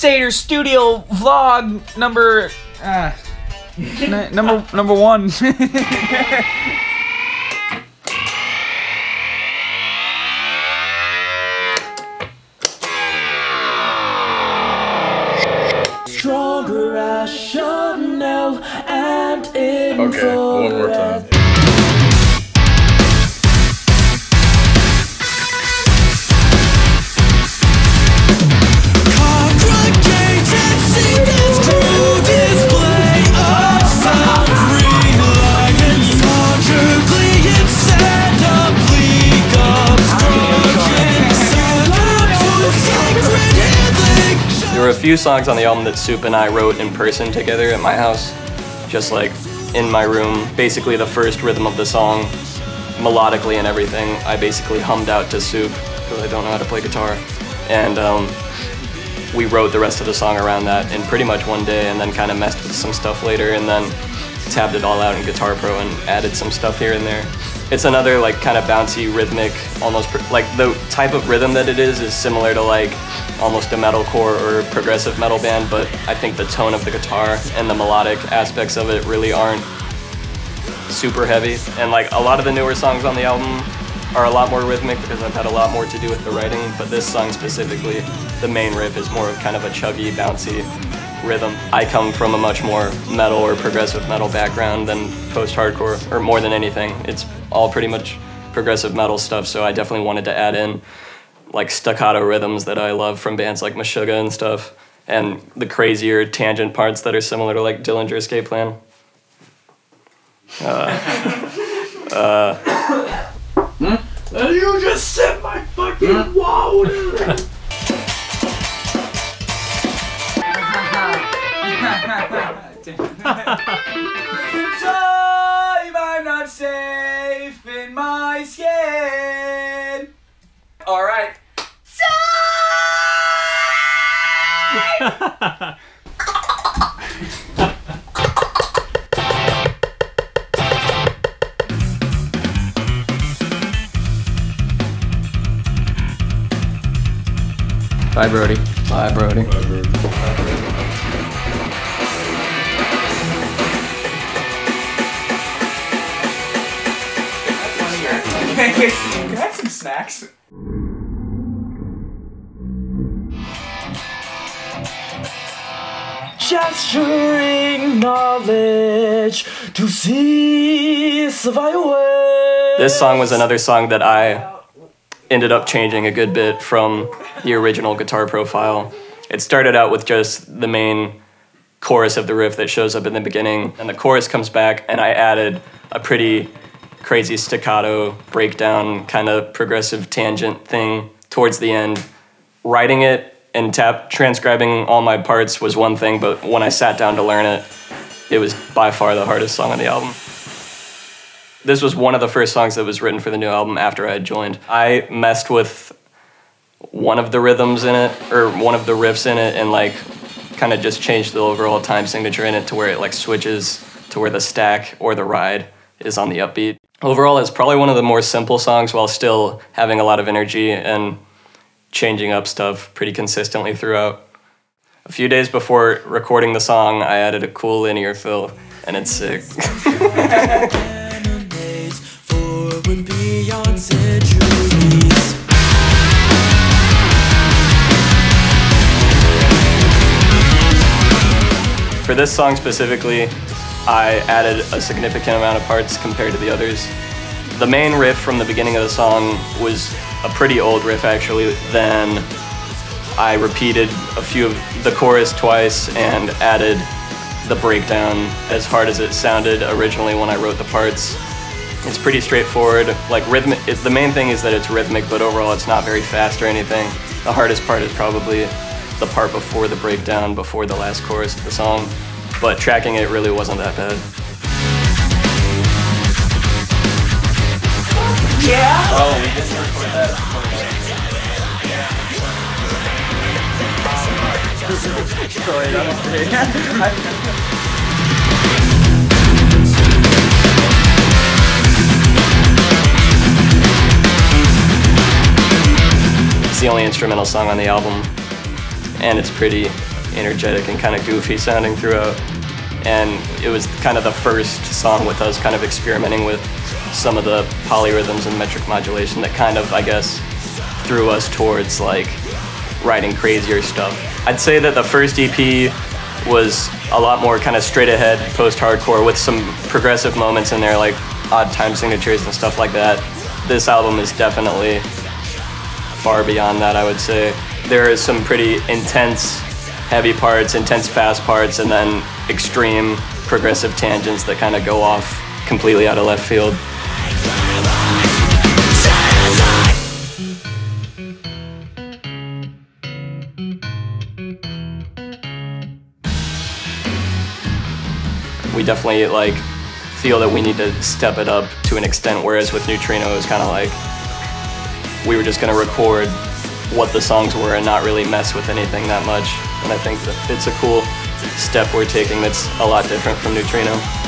Satyr Studio vlog number number one. Stronger as Chanel and in okay, one more time. There were a few songs on the album that Soup and I wrote in person together at my house, just like in my room. Basically the first rhythm of the song, melodically and everything, I basically hummed out to Soup, because I don't know how to play guitar. And we wrote the rest of the song around that in pretty much one day, and then kind of messed with some stuff later, and then tabbed it all out in Guitar Pro and added some stuff here and there. It's another like kind of bouncy, rhythmic, almost like the type of rhythm that it is similar to like almost a metalcore or progressive metal band, but I think the tone of the guitar and the melodic aspects of it really aren't super heavy. And like a lot of the newer songs on the album are a lot more rhythmic because I've had a lot more to do with the writing, but this song specifically, the main riff is more of kind of a chuggy, bouncy rhythm. I come from a much more metal or progressive metal background than post-hardcore, or more than anything. It's all pretty much progressive metal stuff, so I definitely wanted to add in like staccato rhythms that I love from bands like Meshuggah and stuff, and the crazier tangent parts that are similar to like Dillinger Escape Plan. You just sent my fucking water! Time I'm not safe in my skin. All right. Time. Bye, Brody. Bye, Brody. Bye, Brody. Bye, Brody. Can I have some snacks? Gesturing knowledge to cease the violence. This song was another song that I ended up changing a good bit from the original Guitar Profile. It started out with just the main chorus of the riff that shows up in the beginning, and the chorus comes back, and I added a pretty crazy staccato breakdown kind of progressive tangent thing towards the end. Writing it and transcribing all my parts was one thing, but when I sat down to learn it, it was by far the hardest song on the album. This was one of the first songs that was written for the new album after I had joined. I messed with one of the rhythms in it, or one of the riffs in it, and like kind of just changed the overall time signature in it to where it like switches to where the stack or the ride is on the upbeat. Overall, it's probably one of the more simple songs while still having a lot of energy and changing up stuff pretty consistently throughout. A few days before recording the song, I added a cool linear fill, and it's sick. For this song specifically, I added a significant amount of parts compared to the others. The main riff from the beginning of the song was a pretty old riff, actually. Then I repeated a few of the chorus twice and added the breakdown as hard as it sounded originally when I wrote the parts. It's pretty straightforward. Like rhythmic, the main thing is that it's rhythmic, but overall it's not very fast or anything. The hardest part is probably the part before the breakdown, before the last chorus of the song. But tracking it really wasn't that bad. Yeah! Oh, we just recorded that. Sorry, it's the only instrumental song on the album. and it's pretty energetic and kind of goofy sounding throughout. And it was kind of the first song with us kind of experimenting with some of the polyrhythms and metric modulation that kind of, I guess, threw us towards like writing crazier stuff. I'd say that the first EP was a lot more kind of straight ahead post-hardcore with some progressive moments in there, like odd time signatures and stuff like that. This album is definitely far beyond that, I would say. There is some pretty intense heavy parts, intense fast parts, and then extreme progressive tangents that kind of go off completely out of left field. We definitely like feel that we need to step it up to an extent, whereas with Neutrino it was kind of like we were just going to record what the songs were and not really mess with anything that much. And I think that it's a cool step we're taking that's a lot different from Neutrino.